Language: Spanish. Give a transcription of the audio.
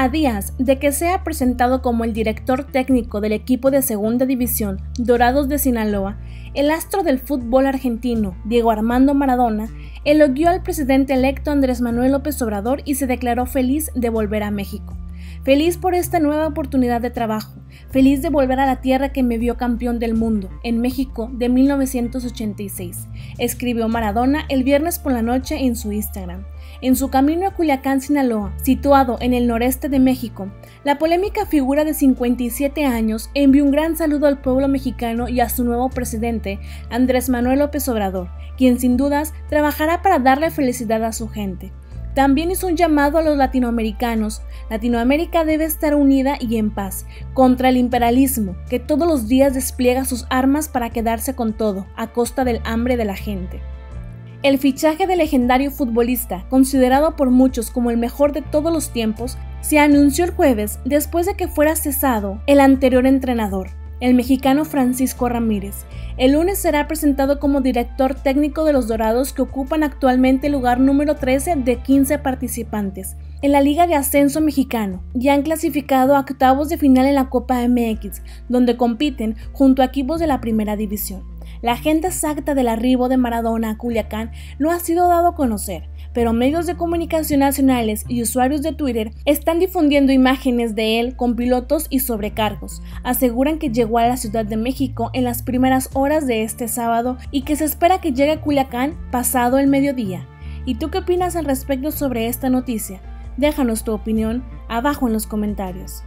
a días de que sea presentado como el director técnico del equipo de Segunda División Dorados de Sinaloa, el astro del fútbol argentino, Diego Armando Maradona, elogió al presidente electo Andrés Manuel López Obrador y se declaró feliz de volver a México. Feliz por esta nueva oportunidad de trabajo, feliz de volver a la tierra que me vio campeón del mundo, en México de 1986, escribió Maradona el viernes por la noche en su Instagram. En su camino a Culiacán, Sinaloa, situado en el noreste de México, la polémica figura de 57 años envió un gran saludo al pueblo mexicano y a su nuevo presidente, Andrés Manuel López Obrador, quien sin dudas trabajará para darle felicidad a su gente. También hizo un llamado a los latinoamericanos. Latinoamérica debe estar unida y en paz contra el imperialismo, que todos los días despliega sus armas para quedarse con todo, a costa del hambre de la gente. El fichaje del legendario futbolista, considerado por muchos como el mejor de todos los tiempos, se anunció el jueves después de que fuera cesado el anterior entrenador, el mexicano Francisco Ramírez. El lunes será presentado como director técnico de los Dorados, que ocupan actualmente el lugar número 13 de 15 participantes en la Liga de Ascenso Mexicano, y han clasificado a octavos de final en la Copa MX, donde compiten junto a equipos de la Primera División. La agenda exacta del arribo de Maradona a Culiacán no ha sido dado a conocer, pero medios de comunicación nacionales y usuarios de Twitter están difundiendo imágenes de él con pilotos y sobrecargos. Aseguran que llegó a la Ciudad de México en las primeras horas de este sábado y que se espera que llegue a Culiacán pasado el mediodía. ¿Y tú qué opinas al respecto sobre esta noticia? Déjanos tu opinión abajo en los comentarios.